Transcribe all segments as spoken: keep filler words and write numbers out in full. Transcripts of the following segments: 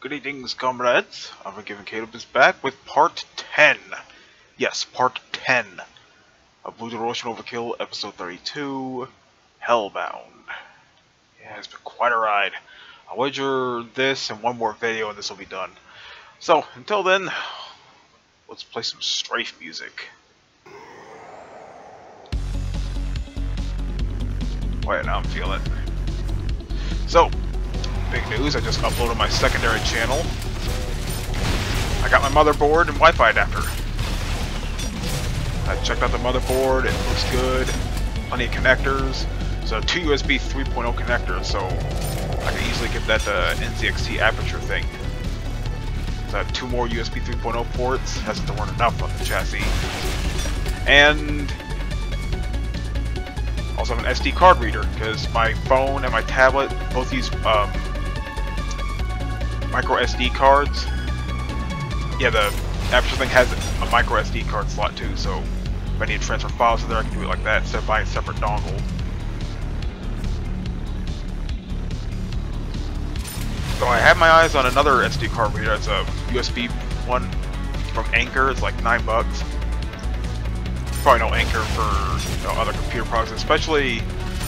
Greetings, comrades. Unforgiven Caleb is back with part ten. Yes, part ten of Brutal Russian Overkill, episode thirty-two, Hellbound. Yeah, it's been quite a ride. I wager this and one more video and this will be done. So, until then, let's play some Strafe music. Wait, now I'm feeling it. So, big news, I just uploaded my secondary channel. I got my motherboard and Wi-Fi adapter. I checked out the motherboard, it looks good. Plenty of connectors. So two U S B three point oh connectors, so I can easily get that uh, N Z X T Aperture thing. So I have two more U S B three point oh ports, that's the weren't enough on the chassis. And also have an S D card reader, because my phone and my tablet both use um, micro S D cards. Yeah, the Aperture thing has a micro S D card slot too, so if I need to transfer files to there, I can do it like that instead of buying a separate dongle. So I have my eyes on another S D card reader. It's a U S B one from Anker. It's like nine bucks. Probably no Anker for you know, other computer products, especially.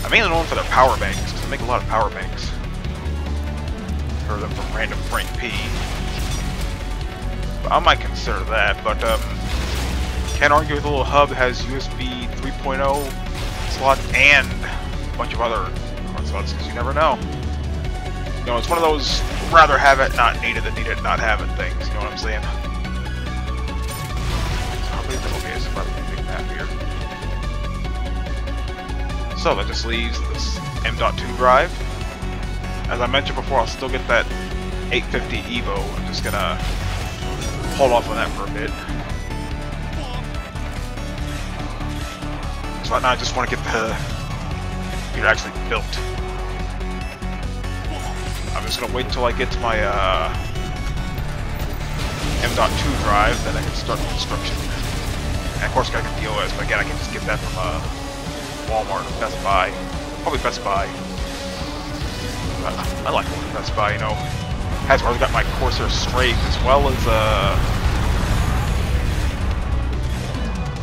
I'm mainly known for their power banks. Because they make a lot of power banks. Heard them from random Frank P. I might consider that, but um, can't argue with the little hub. It has U S B three point oh slots and a bunch of other hard slots because you never know. You know, it's one of those rather have it not need it than need it not have it things. You know what I'm saying? Probably okay. So probably big map here. So that just leaves this M dot two drive. As I mentioned before, I'll still get that eight fifty Evo. I'm just gonna hold off on that for a bit. So right now I just want to get the computer actually built. I'm just gonna wait until I get to my uh, M dot two drive, then I can start construction. And of course, I gotta get the O S, but again, I can just get that from uh, Walmart or Best Buy. Probably Best Buy. Uh, I like Best Buy, you know. Has already got my Corsair Strafe as well as uh,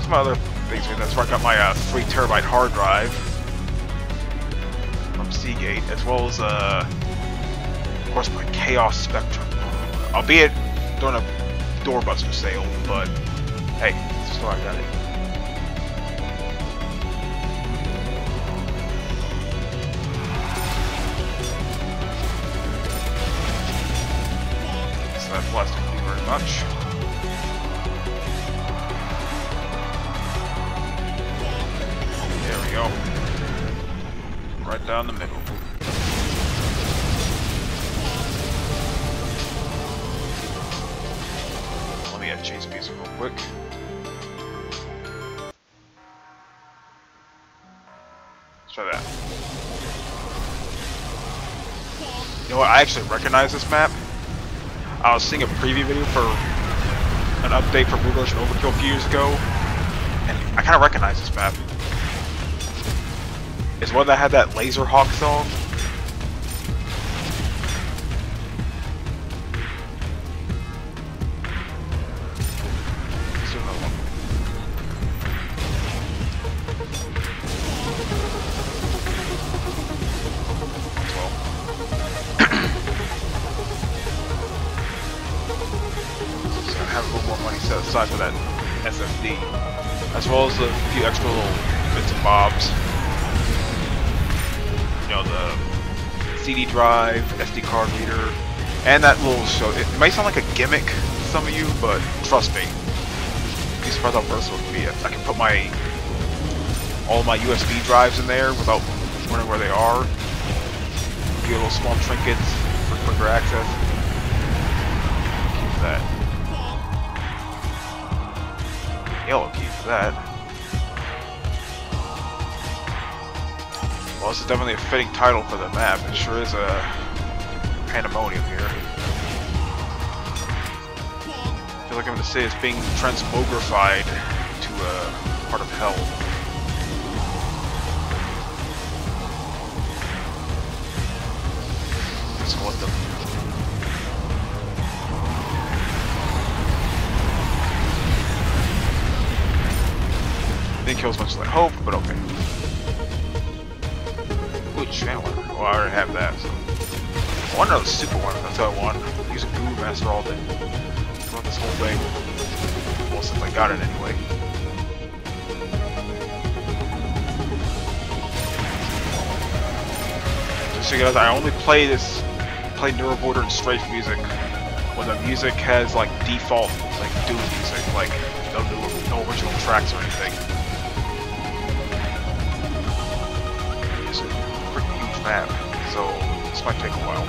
some other things. That's where I got my uh, three terabyte hard drive from Seagate, as well as uh, of course my Chaos Spectrum, albeit during a doorbuster sale. But hey, that's where I got it. That plastic do very much. There we go. Right down the middle. Let me add chase piece real quick. Let's try that. You know what? I actually recognize this map. I was seeing a preview video for an update for Brutal Russian Overkill a few years ago, and I kind of recognize this map. It's one that had that Laserhawk song. Aside for that S S D, as well as a few extra little bits and bobs. You know, the C D drive, S D card reader, and that little show. It may sound like a gimmick to some of you, but trust me, be surprised how versatile it can be. If I can put my all my U S B drives in there without wondering where they are. Give little small trinkets for quicker access. Keep that. Yellow key for that. Well, this is definitely a fitting title for the map. It sure is a pandemonium here. I feel like I'm going to say it's being transmogrified to a uh, part of hell. Just let them didn't kill as much as I hoped, but okay. Ooh, channeler. Well, I already have that, so. I want another super one, that's what I want. Use a Guru Master all day. I want this whole thing. Well, since I got it anyway. Just so you guys, I only play this, play Neuroborder and Strafe music when the music has like default, like Doom music, like no, no original tracks or anything. It's a pretty huge map, so this might take a while.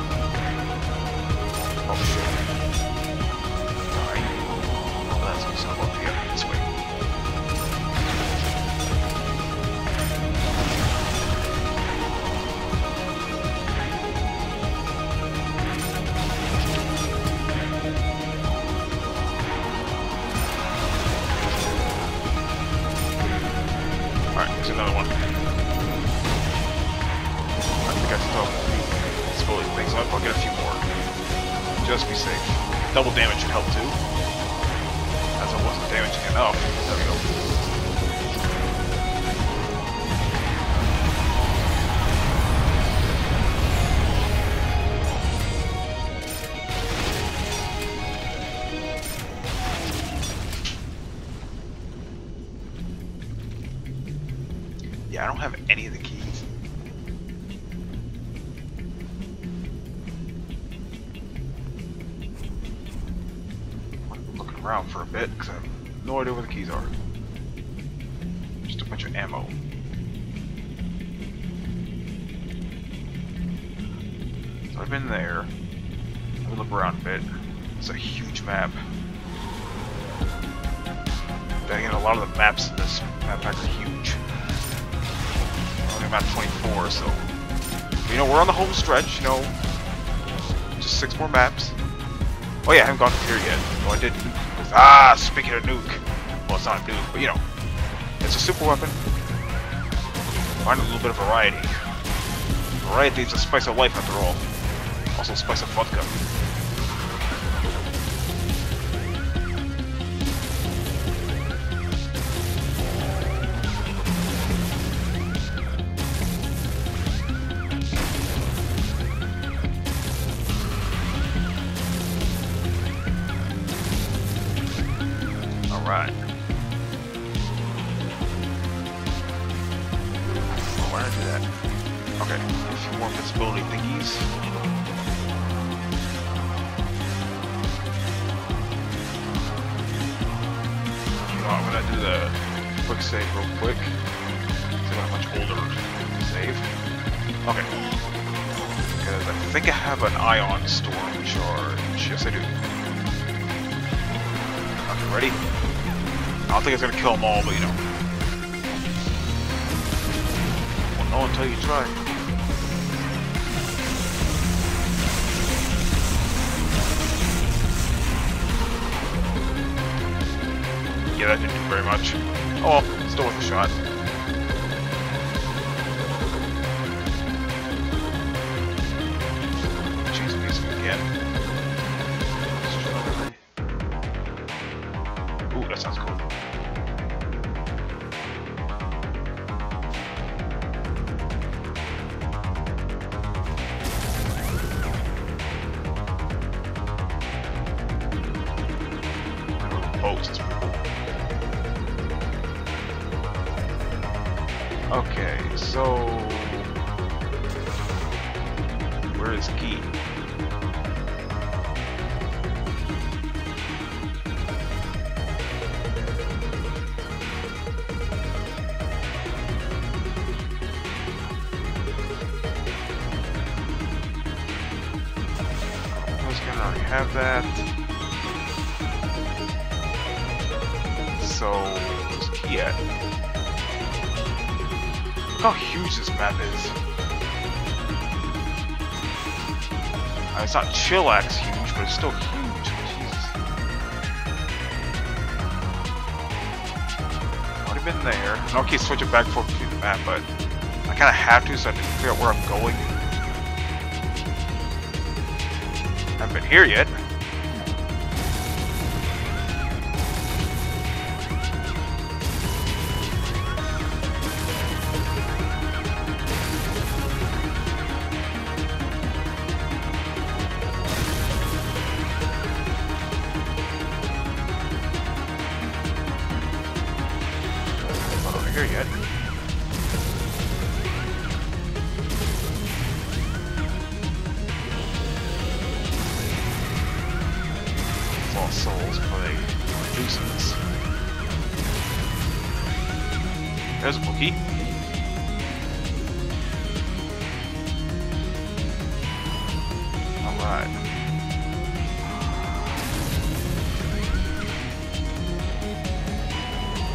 Oh shit. Alright. Oh, that's what's up up here. This way. Another one. I think I still have a few things up. I'll get a few more. Just be safe. Double damage should help too. As I wasn't damaging enough. There we go. I don't have any of the keys. I'm looking around for a bit because I have no idea where the keys are. Just a bunch of ammo. So I've been there. I've been looking around a bit. It's a huge map. Dang it, a lot of the maps in this map pack are huge. I'm at twenty-four, so you know we're on the home stretch. You know, just six more maps. Oh yeah, I haven't gone through here yet. No, I didn't. Ah, speaking of nuke, well, it's not a nuke, but you know, it's a super weapon. Find a little bit of variety. Variety is a spice of life, after all. Also, a spice of vodka. Right. Why did I do that? Okay, a few more visibility thingies. Oh, I'm gonna do the quick save real quick. See how much older save. Okay. Because I think I have an ion storm charge. Yes, I do. Okay, ready? I don't think it's gonna kill them all, but you know. Well, no until you try. Yeah, that didn't do very much. Oh, well, still worth a shot. Chase music again. Okay, so where is Key? I was gonna already have that. So where's Key at? Look how huge this map is. Uh, it's not Chillax huge, but it's still huge. Jesus. Might have been there. I don't keep switching back and forth between the map, but I kind of have to, so I need to figure out where I'm going. I haven't been here yet. our souls playing nuisance. There's a bookie. Alright.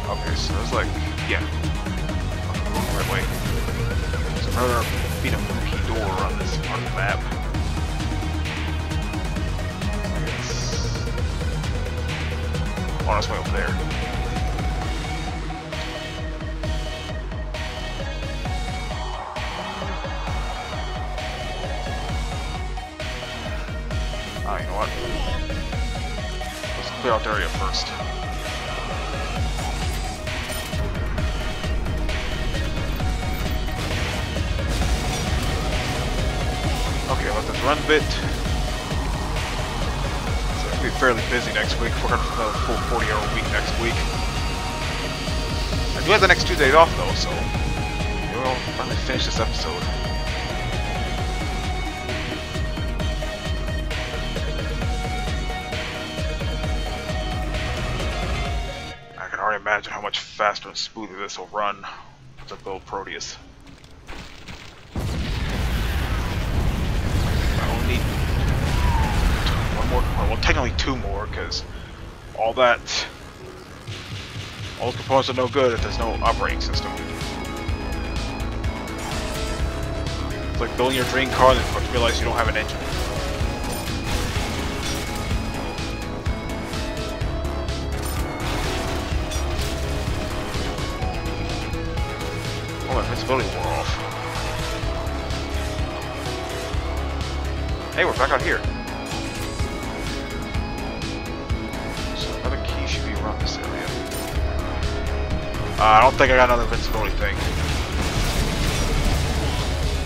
Okay, so there's like, yeah. I'm going the right way. There's another beat up bookie door on this on the map. On its way over there. Ah, you know what? Let's clear out the area first. Okay, let them run a bit. Be fairly busy next week. We're gonna have a full forty hour week next week. I do have the next two days off though, so we'll finally finish this episode. I can already imagine how much faster and smoother this will run with the Build Proteus. Well, technically two more, because all that, all those components are no good if there's no operating system. It's like building your dream car and then realize you don't have an engine. Oh, my invincibility wore off. Hey, we're back out here. Uh, I don't think I got another invincibility thing.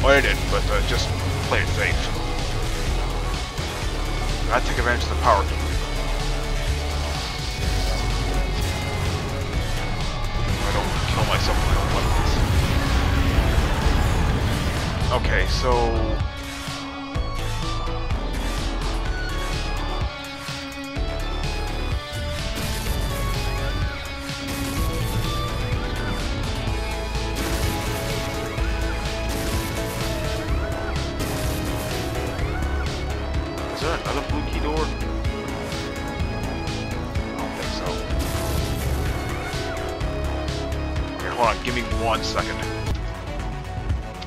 Well, I didn't, but uh, just play it safe. I take advantage of the power key. I don't kill myself with my own weapons. Okay, so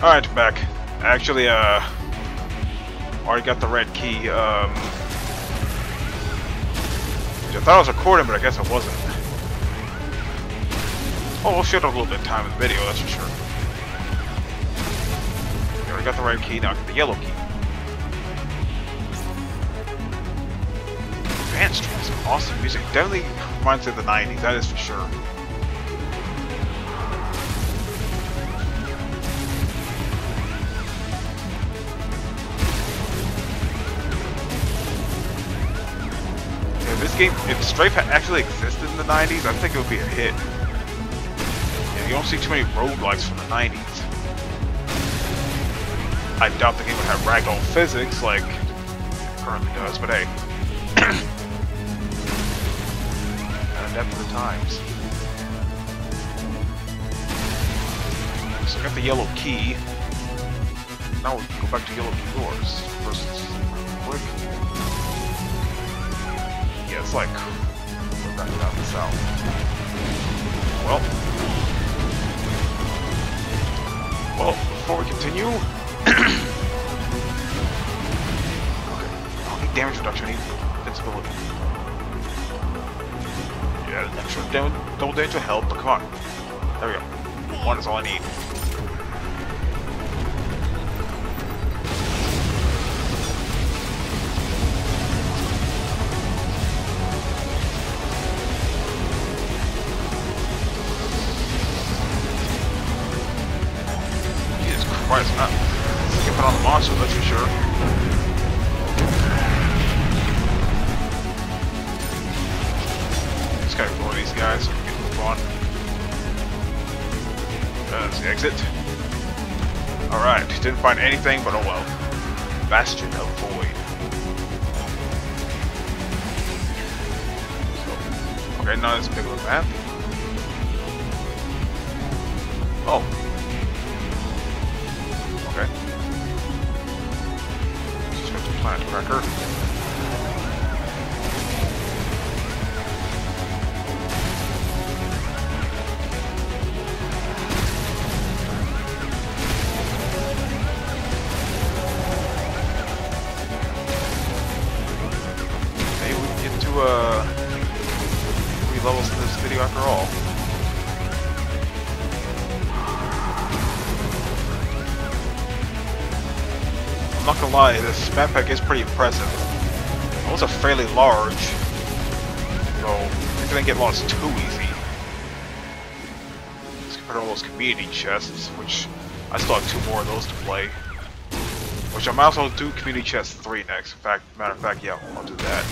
alright, back. Actually, uh, already got the red key. Um, I thought I was recording, but I guess I wasn't. Oh, we'll shut up a little bit of time in the video, that's for sure. I already got the red key, now I got the yellow key. Advanced Streets, awesome music. Definitely reminds me of the nineties, that is for sure. If Strafe actually existed in the nineties, I think it would be a hit. Yeah, you don't see too many roguelikes from the nineties. I doubt the game would have ragdoll physics like it currently does, but hey. An adept of the times. So I got the yellow key. Now we can go back to yellow key doors. First, quick. Yeah, it's like we're back down the south. Well, well, before we continue, okay, I don't need damage reduction. I need invincibility. Yeah, extra damage, double damage to help. But come on, there we go. One is all I need. It's not skipping on the monster, that's for sure. Just gotta ignore these guys so we can move on. That's the exit. Alright, didn't find anything, but oh well. Bastion of Void. Okay, not as big of a map. Oh. Okay. Let's just go to Planet Cracker. Maybe we can get to uh, three levels in this video after all. I'm not gonna lie, this backpack is pretty impressive. It was a fairly large, so it didn't get lost too easy. Let's compare all those community chests, which I still have two more of those to play. Which I might also do community chest three next. In fact, matter of fact, yeah, I'll do that.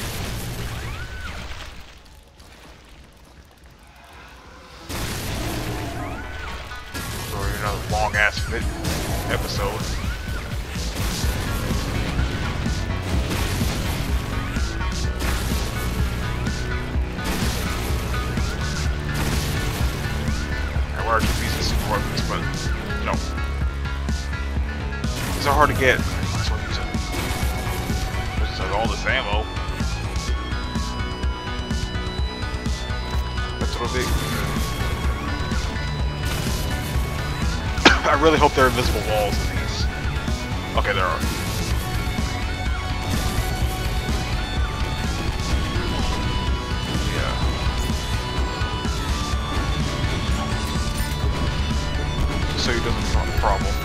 So another long ass fit episodes. Hard to get. That's what you said. It's like all this ammo. That's what it'll be. I really hope there are invisible walls in these. Okay, there are. Yeah. Just so he doesn't find a problem.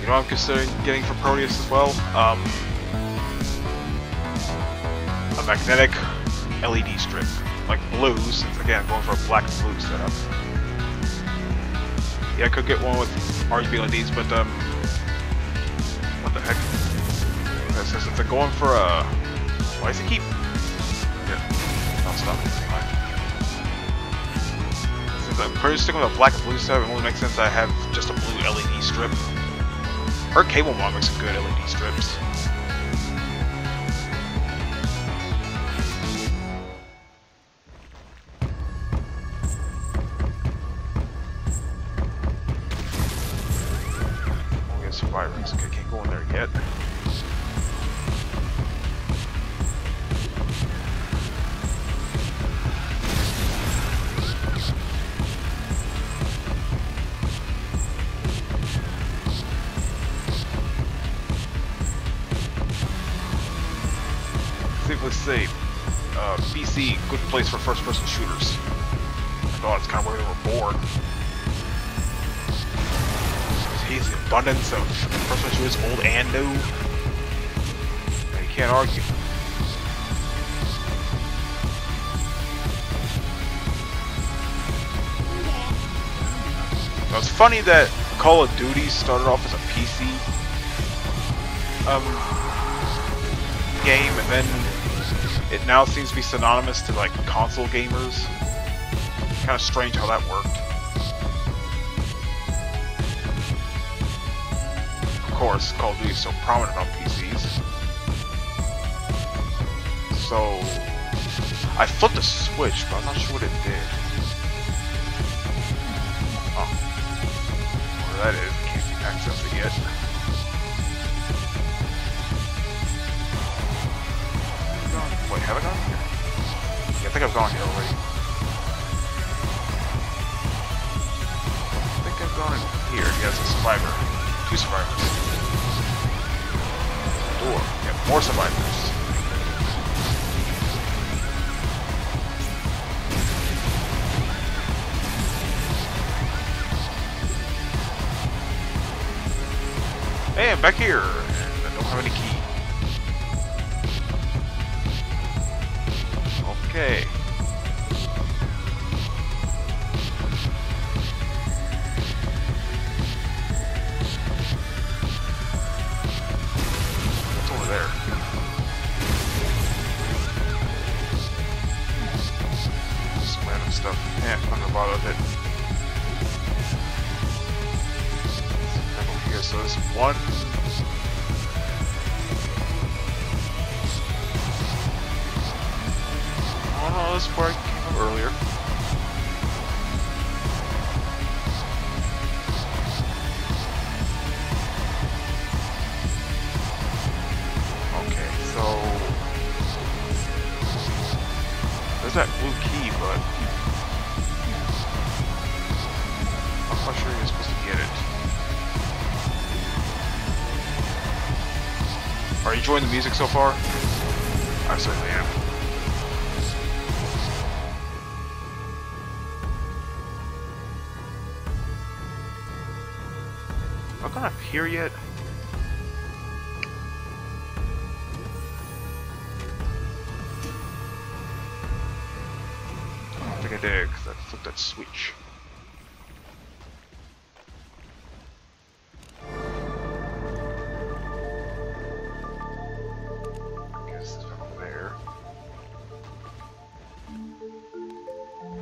You know what I'm considering getting for Proteus as well? Um, a magnetic L E D strip. Like blue, since again, going for a black and blue setup. Yeah, I could get one with R G B L E Ds, but um... what the heck? Okay, so since they're going for a... Why does it keep... Yeah, I'll stop. Fine. Since I'm pretty sticking with a black and blue setup, it only makes sense I have just a blue L E D strip. Her cable mod makes some good L E D strips. We got some fire rings. Okay, can't go in there yet. Say, uh, P C, good place for first-person shooters. I thought it's kind of where they were born. He's an abundance of first-person shooters, old and new. You can't argue. Now, it's funny that Call of Duty started off as a P C um, game, and then it now seems to be synonymous to like console gamers. Kind of strange how that worked. Of course, Call of Duty is so prominent on P Cs. So I flipped a switch, but I'm not sure what it did. Oh, whatever that is, it can't be accessed yet. Wait, have I gone here? Yeah, I think I've gone here already. I think I've gone in here. Yes, a survivor. Two survivors. Door. Yeah, more survivors. Hey, I'm back here. I don't have any keys. Okay. stuff. Yeah, on a lot of it. Okay, so this one. Oh no, this part came up earlier. Okay, so there's that blue key, but I'm not sure you're supposed to get it. Are you enjoying the music so far? I certainly am. I'm not up here yet. I don't think I did because I flipped that switch. I guess it's over there.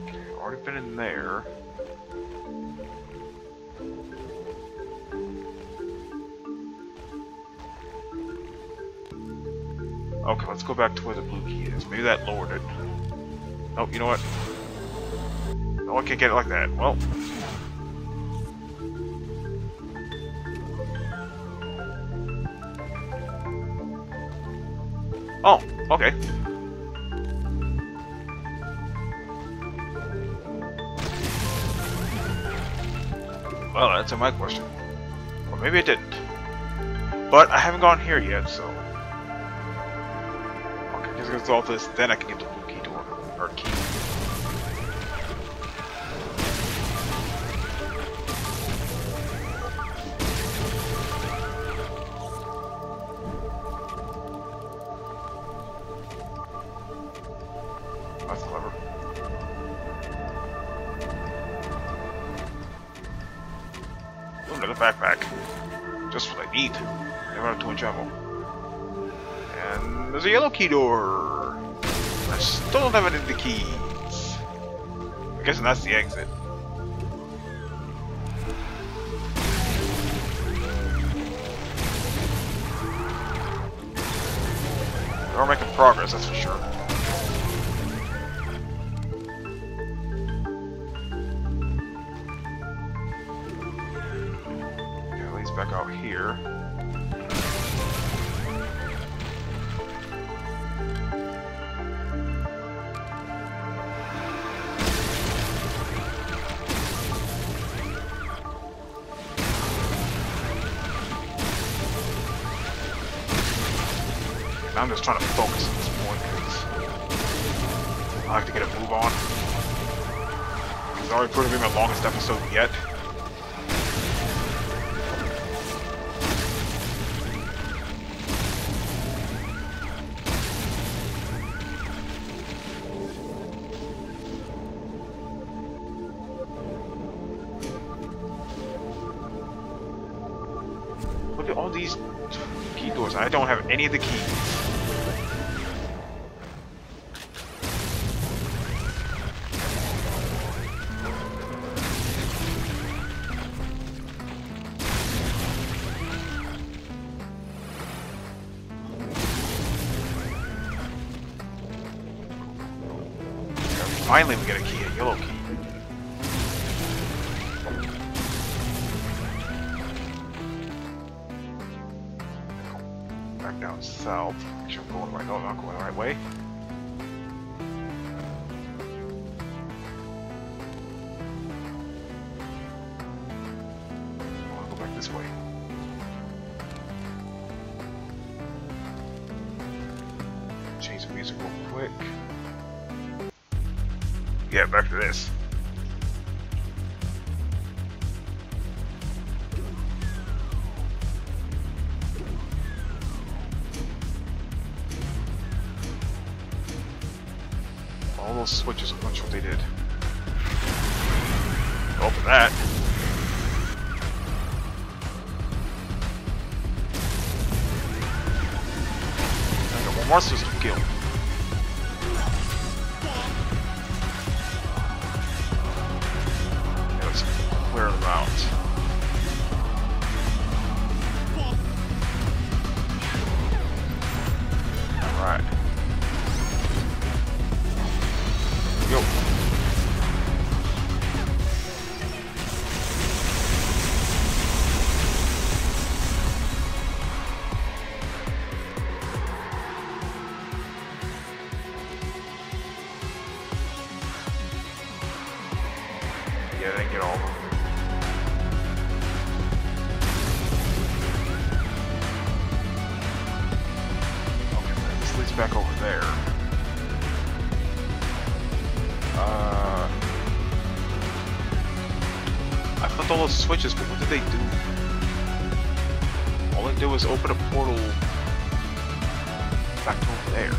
Okay, already been in there. Okay, let's go back to where the blue key is. Maybe that lowered it. Nope, you know what? No, I can't get it like that. Well. Oh, okay. Well, that's my question. Or maybe it didn't. But I haven't gone here yet, so. Gonna solve this, then I can get the blue key to her, her key. That's clever. Ooh, another backpack. Just what I need. Never have to much ammo. And there's a yellow key door! I still don't have any of the keys. I guess that's the exit. We're making progress, that's for sure. Okay, at least back out here. I'm just trying to focus at this point because I have to get a move on. It's already proved to be my longest episode yet. Look at all these key doors. I don't have any of the keys. Finally we get a key, a yellow key. Back down south. Make sure I'm going the right way. No, I'm not going the right way. I'll go back this way. Change the music real quick. Yeah, back to this. All those switches, I'm not sure what they did. Open that. I got one more system kill. Go. Yeah, they get all of them. Okay, this leads back over there. Uh, I flipped all those switches, but what did they do? All they did was open a portal back to over there.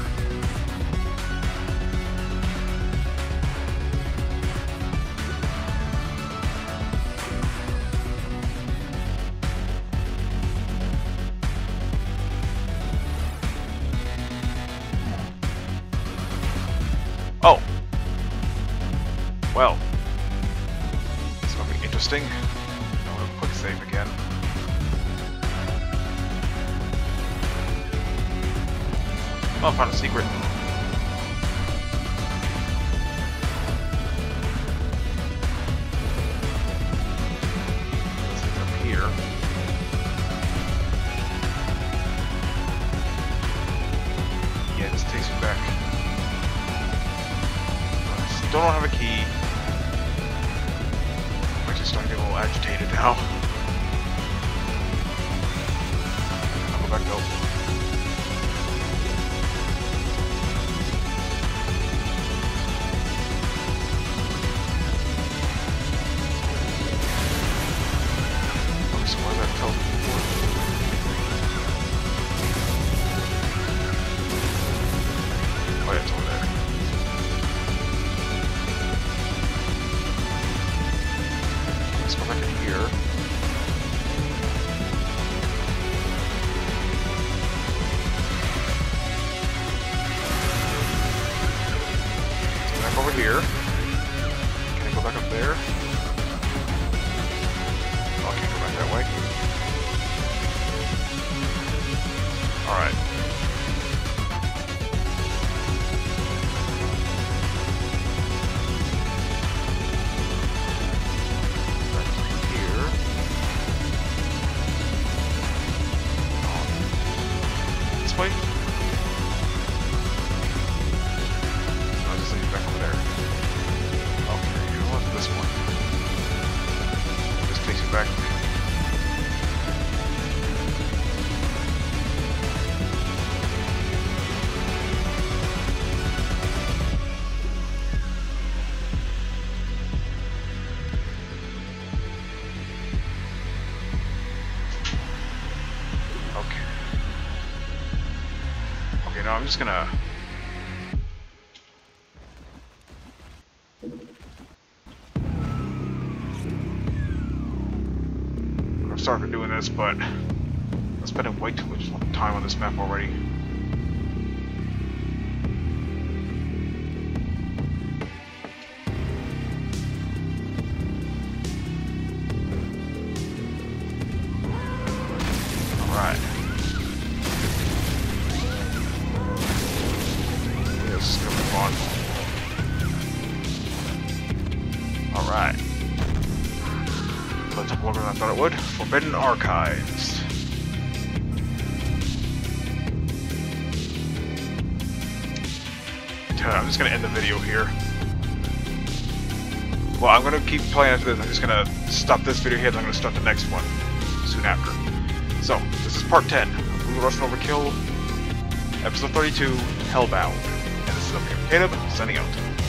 Interesting. I'm gonna quick save again. Oh, I found a secret. This is up here. Yeah, this takes me back. I still don't have a key. Starting to get a little agitated now. I'll go back to open. Okay, so why that teleport? Wait, it's over there. Here. Can I go back up there? Oh, I can't go back that way. Alright. Back here. This way? No, I'm just gonna. I'm sorry for doing this, but I'm spending way too much time on this map already. Alright. Let's look than I thought it would. Forbidden Archives. I'm just gonna end the video here. Well, I'm gonna keep playing after this. I'm just gonna stop this video here and I'm gonna start the next one soon after. So, this is part ten of Brutal Russian Overkill, episode thirty-two, Hellbound. And this is Upcoming Caleb, signing out.